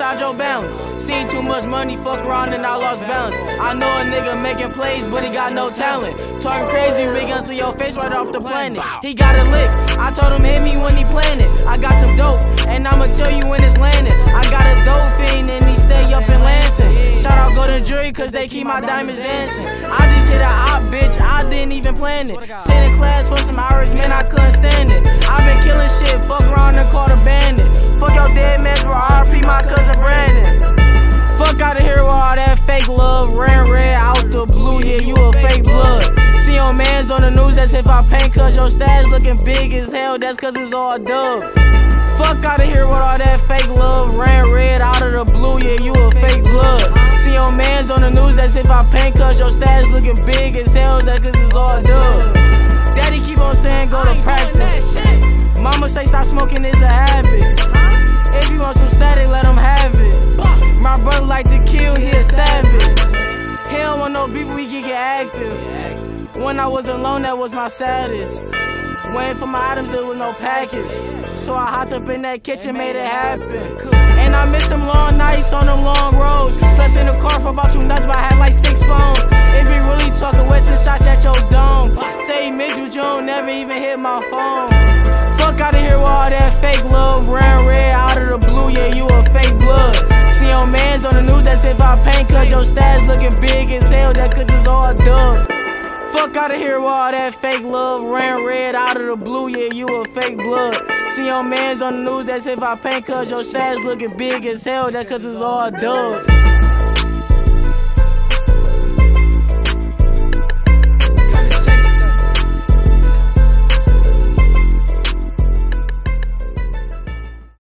outside your bounds. Seen too much money, fuck around and I lost bounds. I know a nigga making plays, but he got no talent. Talking crazy, we gon' see your face right off the planet. He got a lick, I told him hit me when he planned it. I got some dope, and I'ma tell you when it's landed. I got a dope fiend, and he stay up in Lansing. Shout out Golden Jury, cause they keep my diamonds dancing. I just hit a hot bitch, I didn't even plan it. Sit in class for some hours, man, I couldn't stand it. I been killing shit, fuck around and called a bandit. Fuck your dead man's for RP, my cousin Brandon. Fuck outta here with all that fake love. Ran red out the blue, yeah, you a fake blood. See your mans on the news, that's if I paint, cause your stash looking big as hell, that's cause it's all dubs. Fuck outta here with all that fake love. Ran red out of the blue, yeah, you a fake blood. See your mans on the news, that's if I paint, cause your stash looking big as hell, that's cause it's all dubs. Daddy keep on saying go to practice. Mama say stop smoking is a habit. If you want some static, let him have it. My brother like to kill, he a savage. He don't want no beef, we can get active. When I was alone, that was my saddest. Waiting for my items, there was no package. So I hopped up in that kitchen, made it happen. And I missed them long nights on them long roads. Slept in the car for about 2 nights, but I had like 6 phones. If he really talking, with some shots at your dome. Say he missed you, June, never even hit my phone. Fuck outta here with all that fake love. Ran red out of the blue, yeah, you a fake blood. See your mans on the news, that's if I paint, cause your stash looking big as hell, that cause it's all dubs. Fuck outta here with all that fake love. Ran red out of the blue, yeah, you a fake blood. See your mans on the news, that's if I paint, cause your stash looking big as hell, that cause it's all dubs.